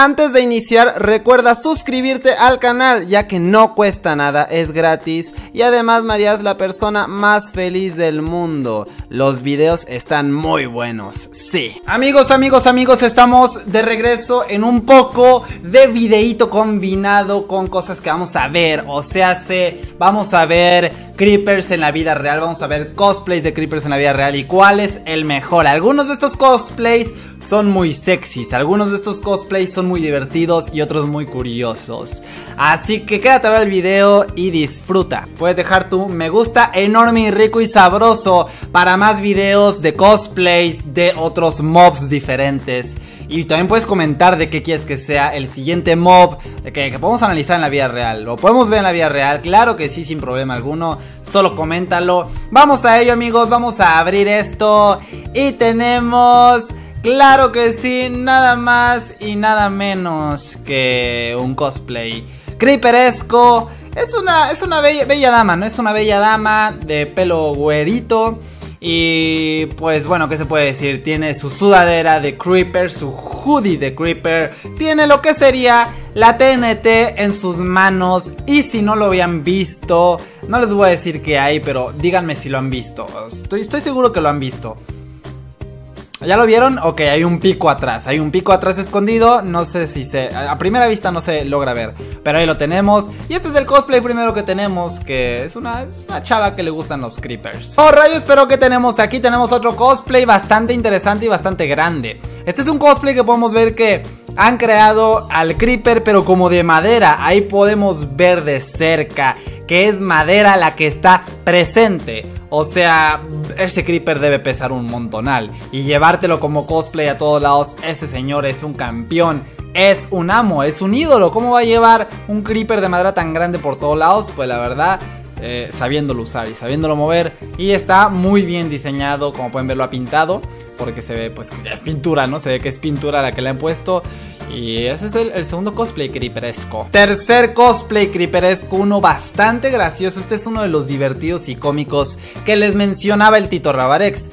Antes de iniciar, recuerda suscribirte al canal, ya que no cuesta nada, es gratis. Y además María es la persona más feliz del mundo. Los videos están muy buenos, sí. Amigos, estamos de regreso en un poco de videíto combinado con cosas que vamos a ver. O sea, vamos a ver creepers en la vida real, vamos a ver cosplays de creepers en la vida real y cuál es el mejor. Algunos de estos cosplays son muy sexys, algunos de estos cosplays son muy divertidos y otros muy curiosos. Así que quédate a ver el video y disfruta. Puedes dejar tu me gusta enorme y rico y sabroso para más videos de cosplays de otros mobs diferentes. Y también puedes comentar de qué quieres que sea el siguiente mob que podemos analizar en la vida real. Lo podemos ver en la vida real, claro que sí, sin problema alguno. Solo coméntalo. Vamos a ello, amigos, vamos a abrir esto. Y tenemos, claro que sí, nada más y nada menos que un cosplay creeperesco. Es una bella dama, ¿no? Es una bella dama de pelo güerito. Y pues bueno, ¿qué se puede decir? Tiene su sudadera de creeper, su hoodie de creeper, tiene lo que sería la TNT en sus manos. Y si no lo habían visto, no les voy a decir qué hay, pero díganme si lo han visto. Estoy seguro que lo han visto. ¿Ya lo vieron? Ok, hay un pico atrás, hay un pico atrás escondido. No sé si se... a primera vista no se logra ver, pero ahí lo tenemos. Y este es el cosplay primero que tenemos, que es una chava que le gustan los creepers. Oh rayos, pero ¿qué tenemos aquí? Tenemos otro cosplay bastante interesante y bastante grande. Este es un cosplay que podemos ver que han creado al creeper, pero como de madera. Ahí podemos ver de cerca que es madera la que está presente. O sea, ese creeper debe pesar un montonal. Y llevártelo como cosplay a todos lados, ese señor es un campeón. Es un amo, es un ídolo. ¿Cómo va a llevar un creeper de madera tan grande por todos lados? Pues la verdad, sabiéndolo usar y sabiéndolo mover. Y está muy bien diseñado, como pueden ver lo ha pintado, porque se ve pues que ya es pintura, ¿no? Se ve que es pintura la que le han puesto. Y ese es el segundo cosplay creeperesco. Tercer cosplay creeperesco, uno bastante gracioso. Este es uno de los divertidos y cómicos que les mencionaba el Tito Rabahrex.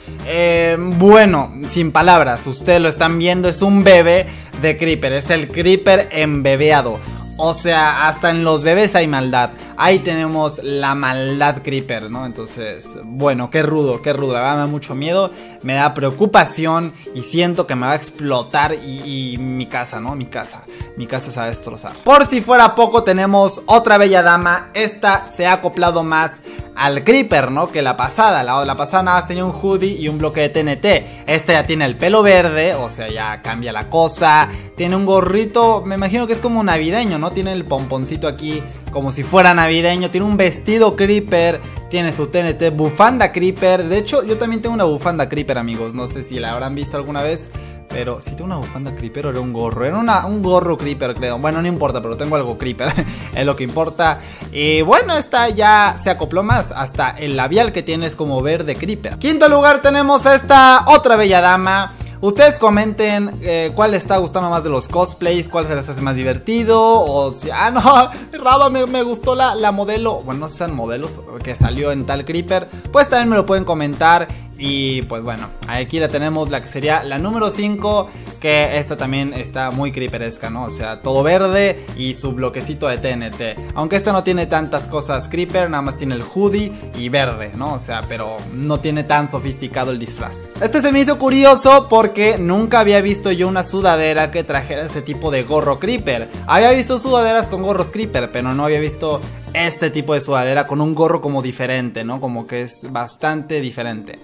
Bueno, sin palabras, ustedes lo están viendo, es un bebé de creeper, es el creeper embebeado. O sea, hasta en los bebés hay maldad. Ahí tenemos la maldad creeper, ¿no? Entonces, bueno, qué rudo, la verdad me da mucho miedo. Me da preocupación y siento que me va a explotar y mi casa, ¿no? Mi casa se va a destrozar. Por si fuera poco, tenemos otra bella dama. Esta se ha acoplado más al creeper, ¿no? Que la pasada. La pasada nada más tenía un hoodie y un bloque de TNT. Esta ya tiene el pelo verde, o sea, ya cambia la cosa. Tiene un gorrito, me imagino que es como navideño, ¿no? Tiene el pomponcito aquí como si fuera navideño, tiene un vestido creeper, tiene su TNT, bufanda creeper. De hecho, yo también tengo una bufanda creeper, amigos, no sé si la habrán visto alguna vez, pero si tengo una bufanda creeper o era un gorro, era un gorro creeper, creo. Bueno, no importa, pero tengo algo creeper, es lo que importa. Y bueno, esta ya se acopló más, hasta el labial que tiene es como verde creeper. Quinto lugar tenemos a esta otra bella dama. Ustedes comenten cuál les está gustando más de los cosplays, cuál se les hace más divertido. O si, ah no, Raba me gustó la modelo, bueno no sean modelos, que salió en tal creeper. Pues también me lo pueden comentar. Y pues bueno, aquí la tenemos, la que sería la número 5, que esta también está muy creeperesca, ¿no? O sea, todo verde y su bloquecito de TNT. Aunque esta no tiene tantas cosas creeper, nada más tiene el hoodie y verde, ¿no? O sea, pero no tiene tan sofisticado el disfraz. Este se me hizo curioso porque nunca había visto yo una sudadera que trajera ese tipo de gorro creeper. Había visto sudaderas con gorros creeper, pero no había visto este tipo de sudadera con un gorro como diferente, ¿no? Como que es bastante diferente.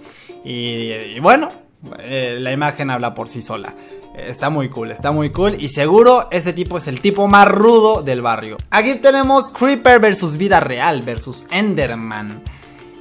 Y bueno, la imagen habla por sí sola. Está muy cool y seguro ese tipo es el tipo más rudo del barrio. Aquí tenemos creeper versus vida real versus Enderman.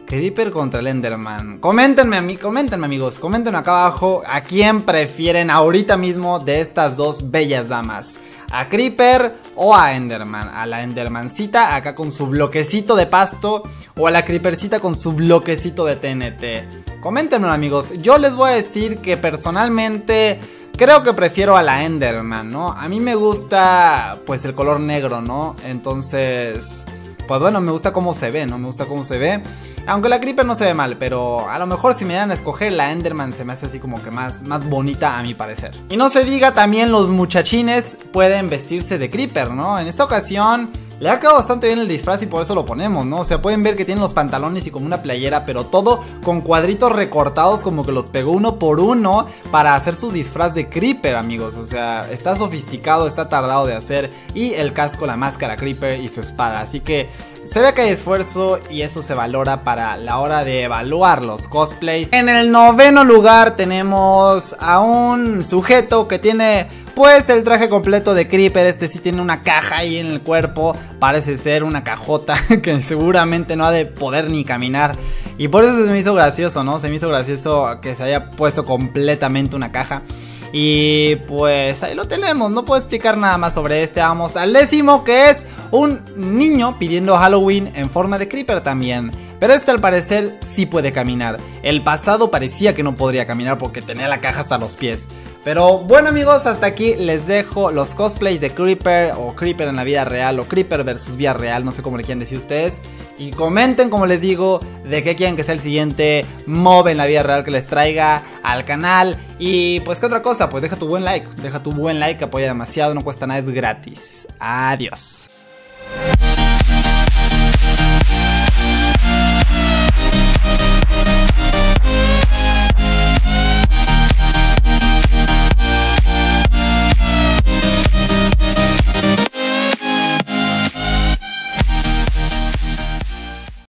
Creeper contra el Enderman. Coméntenme amigos, coméntenme acá abajo a quién prefieren ahorita mismo de estas dos bellas damas. A creeper o a Enderman. A la Endermancita acá con su bloquecito de pasto, o a la creepercita con su bloquecito de TNT. Coméntenmelo amigos, yo les voy a decir que personalmente creo que prefiero a la Enderman, ¿no? A mí me gusta pues el color negro, ¿no? Entonces... pues bueno, me gusta cómo se ve, ¿no? Me gusta cómo se ve. Aunque la Creeper no se ve mal, pero a lo mejor si me dieran a escoger, la Enderman se me hace así como que más bonita a mi parecer. Y no se diga, también los muchachines pueden vestirse de Creeper, ¿no? En esta ocasión le ha quedado bastante bien el disfraz y por eso lo ponemos, ¿no? O sea, pueden ver que tienen los pantalones y como una playera, pero todo con cuadritos recortados, como que los pegó uno por uno para hacer su disfraz de Creeper, amigos. O sea, está sofisticado, está tardado de hacer. Y el casco, la máscara Creeper y su espada. Así que se ve que hay esfuerzo y eso se valora para la hora de evaluar los cosplays. En el 9º lugar tenemos a un sujeto que tiene pues el traje completo de Creeper. Este sí tiene una caja ahí en el cuerpo, parece ser una cajota que seguramente no ha de poder ni caminar. Y por eso se me hizo gracioso, ¿no? Se me hizo gracioso que se haya puesto completamente una caja. Y pues ahí lo tenemos, no puedo explicar nada más sobre este. Vamos al 10º, que es un niño pidiendo Halloween en forma de Creeper también. Pero este al parecer sí puede caminar. El pasado parecía que no podría caminar porque tenía la caja hasta los pies. Pero bueno amigos, hasta aquí les dejo los cosplays de Creeper, o Creeper en la vida real, o Creeper versus vida real, no sé cómo le quieran decir ustedes. Y comenten, como les digo, de qué quieren que sea el siguiente mob en la vida real que les traiga al canal. Y pues qué otra cosa, pues deja tu buen like, que apoya demasiado, no cuesta nada, es gratis. Adiós.